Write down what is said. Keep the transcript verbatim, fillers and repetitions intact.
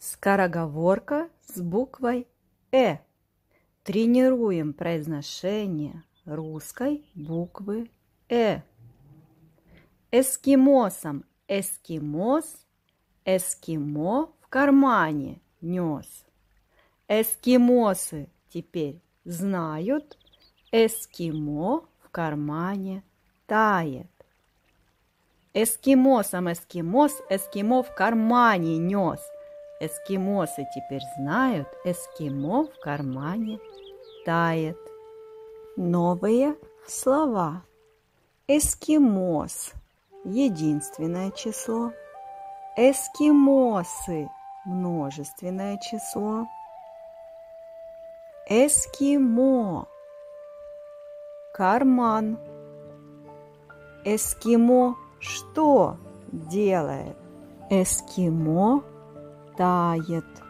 Скороговорка с буквой «э». Тренируем произношение русской буквы «э». Эскимосом эскимос, эскимо в кармане нес. Эскимосы теперь знают, эскимо в кармане тает. Эскимосом эскимос, эскимо в кармане нес. Эскимосы теперь знают, эскимо в кармане тает. Новые слова. Эскимос – единственное число. Эскимосы – множественное число. Эскимо – карман. Эскимо что делает? Эскимо тает.